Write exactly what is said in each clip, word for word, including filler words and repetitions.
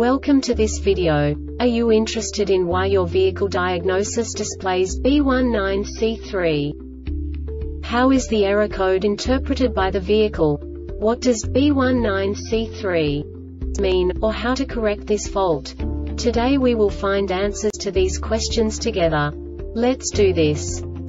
Welcome to this video. Are you interested in why your vehicle diagnosis displays B one nine C three? How is the error code interpreted by the vehicle? What does B one nine C three mean, or how to correct this fault? Today we will find answers to these questions together. Let's do this.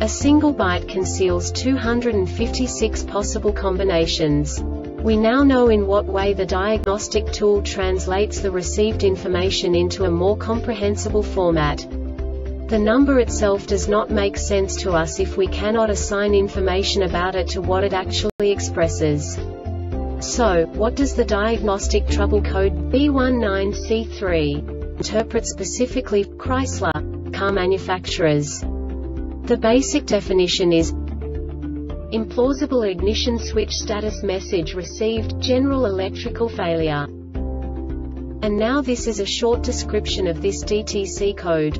A single byte conceals two hundred fifty-six possible combinations. We now know in what way the diagnostic tool translates the received information into a more comprehensible format. The number itself does not make sense to us if we cannot assign information about it to what it actually expresses. So, what does the diagnostic trouble code B one nine C three interpret specifically for Chrysler car manufacturers? The basic definition is implausible ignition switch status message received, general electrical failure. And now this is a short description of this D T C code.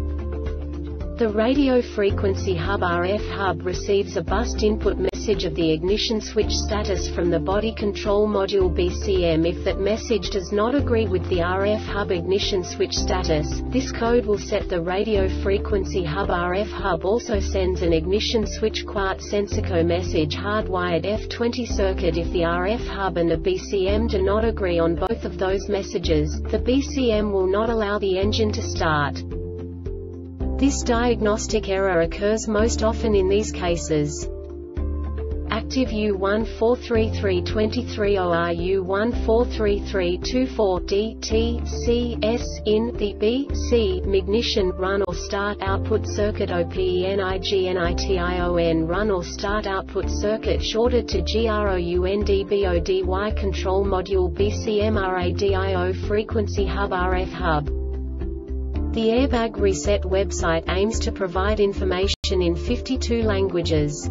The radio frequency hub R F hub receives a bust input message of the ignition switch status from the body control module B C M. If that message does not agree with the R F hub ignition switch status, this code will set the radio frequency hub R F hub also sends an ignition switch quart sensico message hardwired F twenty circuit. If the R F hub and the B C M do not agree on both of those messages, the B C M will not allow the engine to start. This diagnostic error occurs most often in these cases: active U one four three three dash twenty-three or U one four three three dash twenty-four D T C S in the B C M ignition run or start output circuit O P E N I G N I T I O N run or start output circuit shorted to groundbody control module B C M R A D I O frequency hub R F hub. The Airbag Reset website aims to provide information in fifty-two languages.